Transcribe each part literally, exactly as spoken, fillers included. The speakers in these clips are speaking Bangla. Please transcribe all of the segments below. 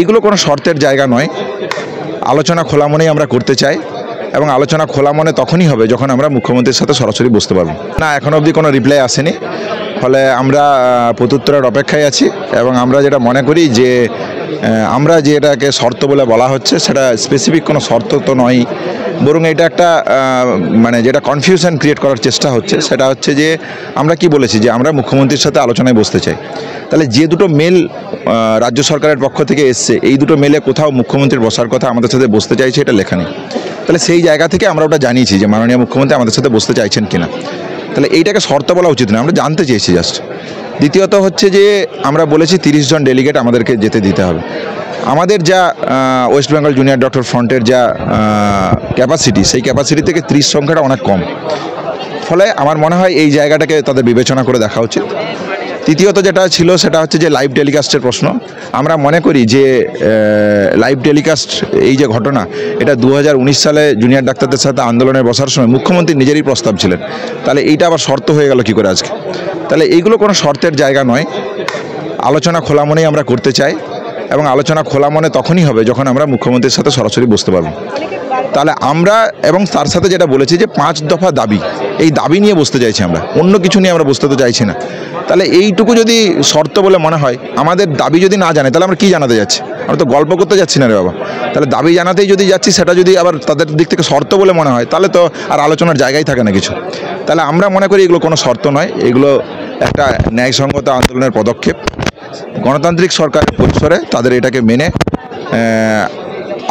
এগুলো কোনো শর্তের জায়গা নয়, আলোচনা খোলা মনেই আমরা করতে চাই এবং আলোচনা খোলা মনে তখনই হবে যখন আমরা মুখ্যমন্ত্রীর সাথে সরাসরি বসতে পারব। না, এখন অবধি কোনো রিপ্লাই আসেনি, ফলে আমরা প্রত্যুত্তরের অপেক্ষায় আছি এবং আমরা যেটা মনে করি যে আমরা যে এটাকে শর্ত বলে বলা হচ্ছে সেটা স্পেসিফিক কোনো শর্ত তো নয়, বরং এটা একটা মানে যেটা কনফিউশন ক্রিয়েট করার চেষ্টা হচ্ছে সেটা হচ্ছে যে আমরা কি বলেছি যে আমরা মুখ্যমন্ত্রীর সাথে আলোচনায় বসতে চাই। তাহলে যে দুটো মেল রাজ্য সরকারের পক্ষ থেকে এসছে এই দুটো মেলে কোথাও মুখ্যমন্ত্রীর বসার কথা আমাদের সাথে বসতে চাইছে এটা লেখা নেই। তাহলে সেই জায়গা থেকে আমরা ওটা জানিয়েছি যে মাননীয় মুখ্যমন্ত্রী আমাদের সাথে বসতে চাইছেন কিনা, তাহলে এইটাকে শর্ত বলা উচিত না, আমরা জানতে চেয়েছি জাস্ট। দ্বিতীয়ত হচ্ছে যে আমরা বলেছি তিরিশ জন ডেলিগেট আমাদেরকে যেতে দিতে হবে। আমাদের যা ওয়েস্ট বেঙ্গল জুনিয়র ডক্টর ফ্রন্টের যা ক্যাপাসিটি সেই ক্যাপাসিটি থেকে ত্রিশ সংখ্যাটা অনেক কম, ফলে আমার মনে হয় এই জায়গাটাকে তাদের বিবেচনা করে দেখা উচিত। তৃতীয়ত যেটা ছিল সেটা হচ্ছে যে লাইভ টেলিকাস্টের প্রশ্ন। আমরা মনে করি যে লাইভ টেলিকাস্ট এই যে ঘটনা এটা দু হাজার উনিশ সালে জুনিয়র ডাক্তারদের সাথে আন্দোলনে বসার সময় মুখ্যমন্ত্রী নিজেরই প্রস্তাব ছিলেন, তাহলে এইটা আবার শর্ত হয়ে গেল কী করে আজকে? তাহলে এইগুলো কোনো শর্তের জায়গা নয়, আলোচনা খোলা মনেই আমরা করতে চাই এবং আলোচনা খোলা মনে তখনই হবে যখন আমরা মুখ্যমন্ত্রীর সাথে সরাসরি বসতে পারব। তাহলে আমরা এবং তার সাথে যেটা বলেছি যে পাঁচ দফা দাবি, এই দাবি নিয়ে বসতে চাইছি আমরা, অন্য কিছু নিয়ে আমরা বসতে তো চাইছি না। তাহলে এইটুকু যদি শর্ত বলে মনে হয়, আমাদের দাবি যদি না জানে তাহলে আমরা কি জানাতে যাচ্ছি? আমরা তো গল্প করতে যাচ্ছি না রে বাবা। তাহলে দাবি জানাতেই যদি যাচ্ছি সেটা যদি আবার তাদের দিক থেকে শর্ত বলে মনে হয় তাহলে তো আর আলোচনার জায়গাই থাকে না কিছু। তাহলে আমরা মনে করি এগুলো কোনো শর্ত নয়, এগুলো একটা ন্যায়সঙ্গত আন্দোলনের পদক্ষেপ। গণতান্ত্রিক সরকারের পরিসরে তাদের এটাকে মেনে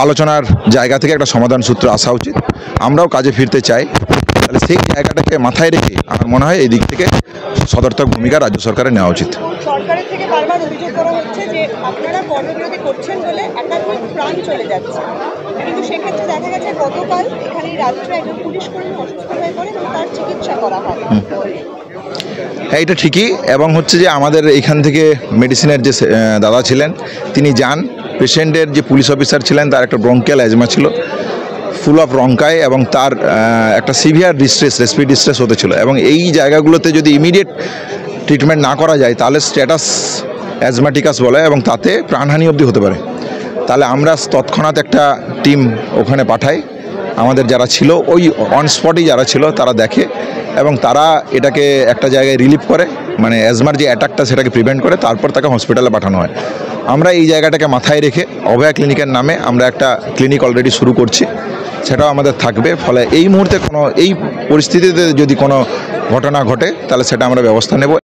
আলোচনার জায়গা থেকে একটা সমাধান সূত্র আসা উচিত। আমরাও কাজে ফিরতে চাই, তাহলে সেই জায়গাটাকে মাথায় রেখে আমার মনে হয় এই দিক থেকে সদর্থক ভূমিকা রাজ্য সরকারের নেওয়া উচিত। সরকারের থেকে বারবার অভিযোগ করা হচ্ছে যে আপনারা কর্মবিরতি করছেন বলে একাধিক প্রাণ চলে যাচ্ছে, কিন্তু সেক্ষেত্রে দেখা গেছে গতকাল এখানে রাত্রে একজন পুলিশ কর্মী অসুস্থ হয়ে পড়ে এবং তার চিকিৎসা করা হয়। হ্যাঁ, এটা ঠিকই, এবং হচ্ছে যে আমাদের এইখান থেকে মেডিসিনের যে দাদা ছিলেন তিনি যান, পেশেন্টের যে পুলিশ অফিসার ছিলেন তার একটা ব্রঙ্কিয়াল অ্যাজমা ছিল, ফুল অফ রঙ্কায়, এবং তার একটা সিভিয়ার ডিস্ট্রেস রেসপি ডিস্ট্রেস হতে ছিল, এবং এই জায়গাগুলোতে যদি ইমিডিয়েট ট্রিটমেন্ট না করা যায় তাহলে স্ট্যাটাস অ্যাজমাটিকাস বলে এবং তাতে প্রাণহানি অবধি হতে পারে। তাহলে আমরা তৎক্ষণাৎ একটা টিম ওখানে পাঠাই, আমাদের যারা ছিল ওই অনস্পটেই যারা ছিল তারা দেখে এবং তারা এটাকে একটা জায়গায় রিলিভ করে, মানে অ্যাজমার যে অ্যাটাকটা সেটাকে প্রিভেন্ট করে, তারপর তাকে হসপিটালে পাঠানো হয়। আমরা এই জায়গাটাকে মাথায় রেখে অভয়া ক্লিনিকের নামে আমরা একটা ক্লিনিক অলরেডি শুরু করছি, সেটাও আমাদের থাকবে। ফলে এই মুহূর্তে কোনো এই পরিস্থিতিতে যদি কোনো ঘটনা ঘটে তাহলে সেটা আমরা ব্যবস্থা নেব